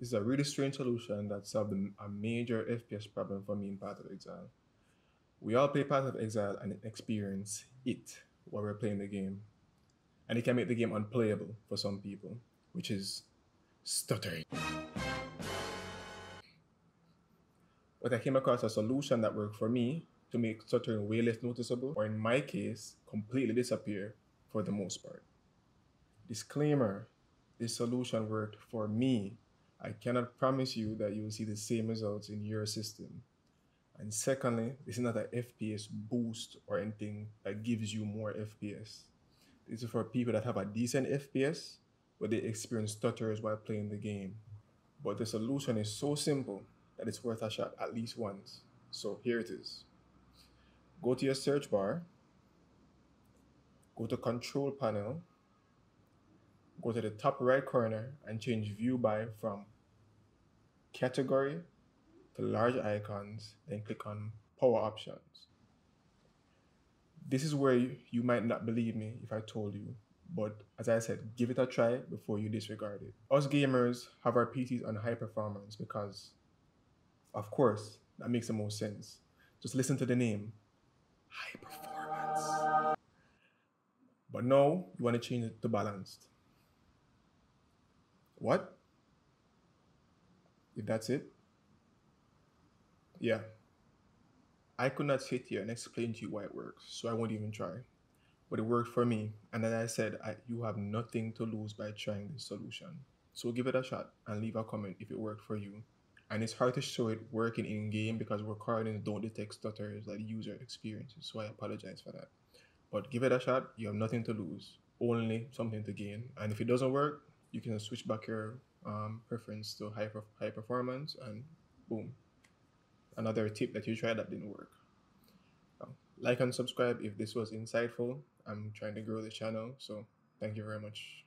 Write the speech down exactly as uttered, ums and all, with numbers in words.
This is a really strange solution that solved a major F P S problem for me in Path of Exile. We all play Path of Exile and experience it while we're playing the game. And it can make the game unplayable for some people, which is stuttering. But I came across a solution that worked for me to make stuttering way less noticeable, or in my case, completely disappear for the most part. Disclaimer, this solution worked for me. I cannot promise you that you will see the same results in your system. And secondly, this is not an F P S boost or anything that gives you more F P S. This is for people that have a decent F P S, but they experience stutters while playing the game. But the solution is so simple that it's worth a shot at least once. So here it is. Go to your search bar, go to Control Panel, go to the top right corner and change View By from Category to Large Icons, then click on Power Options. This is where you, you might not believe me if I told you, but as I said, give it a try before you disregard it. Us gamers have our P Cs on high performance because, of course, that makes the most sense. Just listen to the name, high performance. But now you want to change it to balanced. What? If that's it? Yeah. I could not sit here and explain to you why it works, so I won't even try. But it worked for me, and as I said, I, you have nothing to lose by trying this solution. So give it a shot and leave a comment if it worked for you. And it's hard to show it working in-game because recordings don't detect stutters that the user experiences, so I apologize for that. But give it a shot, you have nothing to lose, only something to gain. And if it doesn't work, you can switch back your um, preference to high, high performance and boom. Another tip that you tried that didn't work. Um, like and subscribe if this was insightful. I'm trying to grow the channel, so thank you very much.